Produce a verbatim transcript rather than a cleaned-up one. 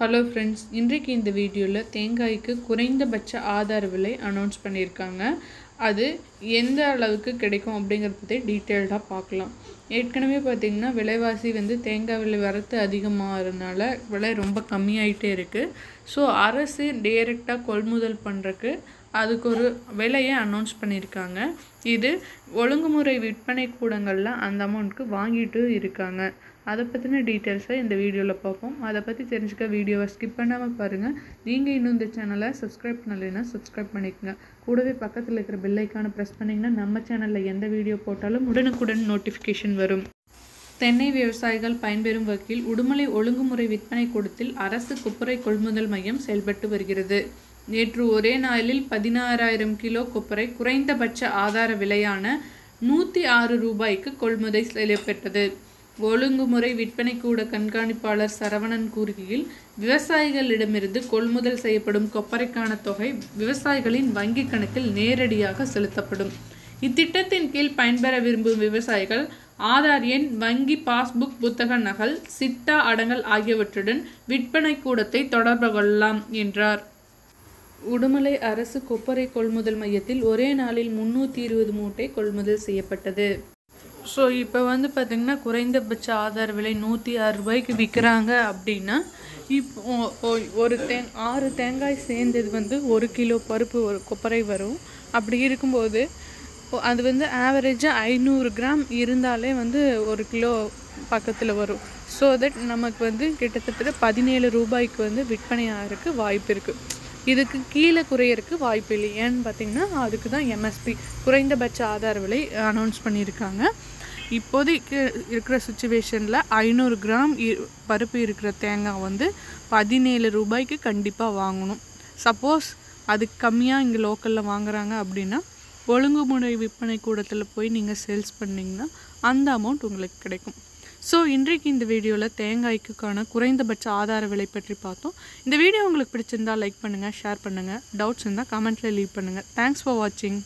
Hello friends, இன்றைக்கு இந்த வீடியோவில் தேங்காய்க்கு குறைந்தபட்ச ஆதார விலை அனௌன்ஸ் பண்ணியிருக்காங்க. அது எந்த அளவுக்கு கிடைக்கும் அப்படிங்கிறத பற்றி டீட்டெயில்டாக பார்க்கலாம். ஏற்கனவே பார்த்திங்கன்னா விலைவாசி வந்து தேங்காய் விலை வரத்து அதிகமாகிறதுனால விலை ரொம்ப கம்மியாகிட்டே இருக்குது. ஸோ அரசு டைரெக்டாக கொள்முதல் பண்ணுறக்கு அதுக்கு ஒரு விலையை அனௌன்ஸ் பண்ணியிருக்காங்க. இது ஒழுங்குமுறை விற்பனை கூடங்களில் அந்த அமௌண்ட்டுக்கு வாங்கிட்டு இருக்காங்க. அதை பற்றின டீட்டெயில்ஸை இந்த வீடியோவில் பார்ப்போம். அதை பற்றி தெரிஞ்சுக்க வீடியோவை ஸ்கிப் பண்ணாமல் பாருங்கள். நீங்கள் இன்னும் இந்த சேனலை சப்ஸ்கிரைப் பண்ணலைன்னா சப்ஸ்கிரைப் பண்ணிக்கோங்க. கூடவே பக்கத்தில் இருக்கிற பெல் ஐக்கானை ப்ரெஸ் பண்ணிங்கன்னா நம்ம சேனலில் எந்த வீடியோ போட்டாலும் உடனுக்குடன் நோட்டிஃபிகேஷன் வரும். தென்னை விவசாயிகள் பயன்பெறும் வகையில் உடுமலை ஒழுங்குமுறை விற்பனை கூடத்தில் அரசு கொப்பரை கொள்முதல் மையம் செயல்பட்டு வருகிறது. நேற்று ஒரே நாளில் பதினாறாயிரம் கிலோ கொப்பரை குறைந்தபட்ச ஆதார விலையான நூற்றி ஆறு ரூபாய்க்கு கொள்முதல் செய்யப்பட்டது. ஒழுங்குமுறை விற்பனை கூட கண்காணிப்பாளர் சரவணன் கூறுகையில், விவசாயிகளிடமிருந்து கொள்முதல் செய்யப்படும் கொப்பரைக்கான தொகை விவசாயிகளின் வங்கி கணக்கில் நேரடியாக செலுத்தப்படும். இத்திட்டத்தின் கீழ் பயன்பெற விரும்பும் விவசாயிகள் ஆதார் எண், வங்கி பாஸ்புக், புத்தக நகல், சிட்டா அடங்கல் ஆகியவற்றுடன் விற்பனை கூடத்தை தொடர்பு கொள்ளலாம் என்றார். உடுமலை அரசு கொப்பரை கொள்முதல் மையத்தில் ஒரே நாளில் முன்னூற்றி இருபது மூட்டை கொள்முதல் செய்யப்பட்டது. ஸோ இப்போ வந்து பார்த்திங்கன்னா குறைந்தபட்ச ஆதார விலை நூற்றி ஆறு ரூபாய்க்கு விற்கிறாங்க அப்படின்னா, இப்போ ஒரு தேங் ஆறு தேங்காய் சேர்ந்தது வந்து ஒரு கிலோ பருப்பு ஒரு கொப்பரை வரும். அப்படி இருக்கும்போது அது வந்து ஆவரேஜாக ஐநூறு கிராம் இருந்தாலே வந்து ஒரு கிலோ பக்கத்தில் வரும். ஸோ தட் நமக்கு வந்து கிட்டத்தட்ட பதினேழு ரூபாய்க்கு வந்து விற்பனையாகிறதுக்கு வாய்ப்பு இருக்குது. இதுக்கு கீழே குறையறதுக்கு வாய்ப்பு இல்லை. ஏன்னு பார்த்திங்கன்னா அதுக்கு தான் எம்எஸ்பி குறைந்தபட்ச ஆதார விலை அனௌன்ஸ் பண்ணியிருக்காங்க. இப்போதைக்கு இருக்கிற சுச்சுவேஷனில் ஐநூறு கிராம் பருப்பு இருக்கிற தேங்காய் வந்து பதினேழு ரூபாய்க்கு கண்டிப்பாக வாங்கணும். சப்போஸ் அதுக்கு கம்மியாக இங்கே லோக்கலில் வாங்குறாங்க அப்படின்னா ஒழுங்குமுறை விற்பனை கூடத்தில் போய் நீங்கள் சேல்ஸ் பண்ணிங்கன்னா அந்த அமௌண்ட் உங்களுக்கு கிடைக்கும். ஸோ இன்றைக்கு இந்த வீடியோவில் தேங்காய்க்குக்கான குறைந்தபட்ச ஆதார விலை பற்றி பார்த்தோம். இந்த வீடியோ உங்களுக்கு பிடிச்சிருந்தால் லைக் பண்ணுங்கள், ஷேர் பண்ணுங்கள். டவுட்ஸ் இருந்தால் கமெண்ட்டில் லீவ் பண்ணுங்கள். தேங்க்ஸ் ஃபார் வாட்சிங்.